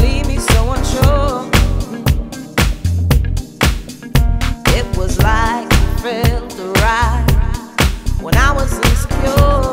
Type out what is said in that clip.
leave me so unsure. It was like you felt the right when I was insecure.